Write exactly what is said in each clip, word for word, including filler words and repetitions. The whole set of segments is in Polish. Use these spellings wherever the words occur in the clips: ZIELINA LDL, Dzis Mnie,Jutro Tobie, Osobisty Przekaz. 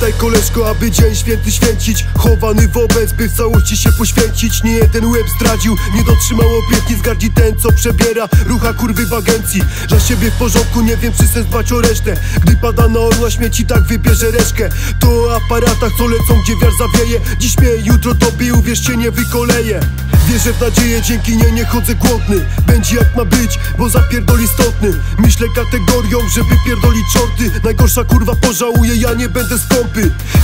Pamiętaj, koleżko, aby dzień święty święcić, chowany wobec, by w całości się poświęcić. Nie jeden łeb zdradził, nie dotrzymał obietnic, gardzi ten, co przebiera rucha kurwy w agencji. Dla siebie w porządku, nie wiem, czy sens dbać o resztę. Gdy pada na orła śmieci, tak wybierze reszkę. To o aparatach, co lecą, gdzie wiar zawieje. Dziś mnie, jutro tobie, uwierzcie, nie wykoleję. Wierzę w nadzieję, dzięki niej nie chodzę głodny. Będzie jak ma być, bo zapierdol istotny. Myślę kategorią, żeby pierdolić czorty. Najgorsza kurwa pożałuje, ja nie będę skąpy.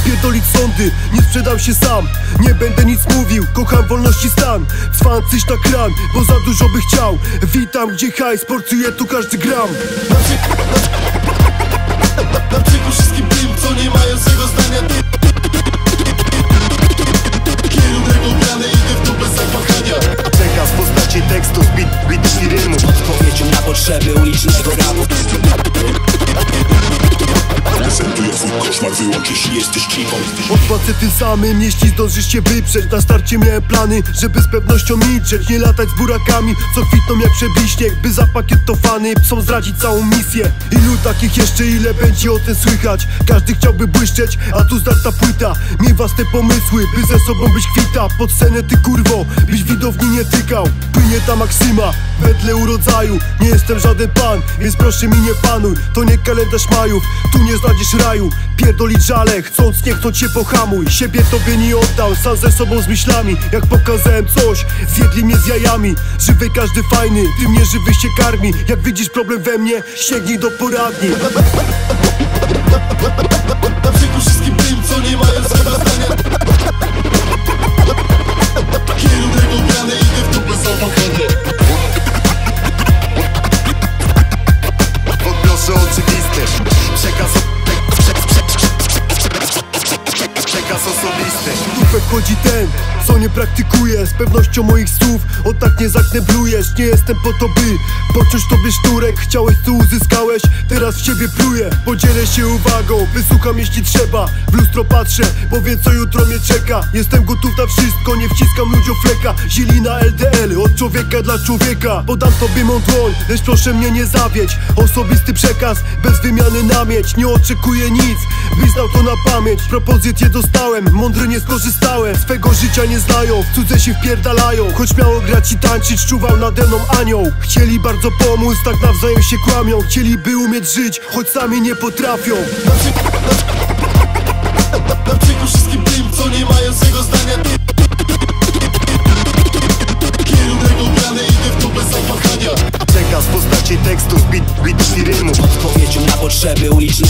Pierdolić sądy, nie sprzedam się sam. Nie będę nic mówił, kocham wolności stan. Cwan, cyś tak ran, bo za dużo by chciał. Witam, gdzie hajs, porcuje tu każdy gram. Na przykład wszystkim tym, co nie mają swego zdania ty. Przekaz w postaci tekstów, bit, bit i rymu. Odpowiedzią na potrzeby ulicznego rapu. Prezentuję twój koszmar, wyłączysz i jesteś cichą. Odpłacę tym samym, jeśli zdążysz się wyprzeć. Na starcie miałem plany, żeby z pewnością milczeć. Nie latać z burakami, co kwitną jak przebiśnieg. By za pakiet to fany, psom zdradzić całą misję. Ilu takich jeszcze, ile będzie o tym słychać? Każdy chciałby błyszczeć, a tu zdarta płyta. Miej własne pomysły, by ze sobą być kwita. Pod scenę ty kurwo, byś widowni nie tykał. Płynie ta maksyma, wedle urodzaju. Nie jestem żaden pan, więc proszę mi nie panuj. To nie kalendarz majów, tu nie znajdziesz raju. Pierdolić żale, chcąc nie chcąc się pohamuj. Siebie tobie nie oddał, sam ze sobą z myślami. Jak pokazałem coś, zjedli mnie z jajami. Żywy każdy fajny, tym nie żywy się karmi. Jak widzisz problem we mnie, sięgnij do poradni. Na przykład wszystkim tym, co nie mają złego zdania. Kierunek obrany, idę w dupę z opakowaniem. Odnoszę oczywisty przekaz. Przekaz osobisty. W dupę wchodzi ten, co nie praktykuje. Z pewnością moich słów, o tak nie zakneblujesz. Nie jestem po to, by poczuć tobie szturek. Chciałeś, co uzyskałeś, teraz w ciebie pluję. Podzielę się uwagą, wysłucham jeśli trzeba. W lustro patrzę, bo wiem, co jutro mnie czeka. Jestem gotów na wszystko, nie wciskam ludziom fleka. Zielina L D L, od człowieka dla człowieka. Podam tobie mą dłoń, lecz proszę mnie nie zawieć. Osobisty przekaz, bez wymiany namieć. Nie oczekuję nic, byś znał to na pamięć. Propozyt je dostałem, mądry nie skorzystałem. Swego życia nie nie znają, w cudze się wpierdalają. Choć miało grać i tańczyć, czuwał nade mną anioł. Chcieli bardzo pomóc, tak nawzajem się kłamią. Chcieliby umieć żyć, choć sami nie potrafią. Na przykład wszystkim tym, co nie mają swego zdania ty. Kierunek obrany, idę w dupę z opakania. Przekaz w postaci tekstów, bit, bit i rymu. Odpowiedzią na potrzeby uliczne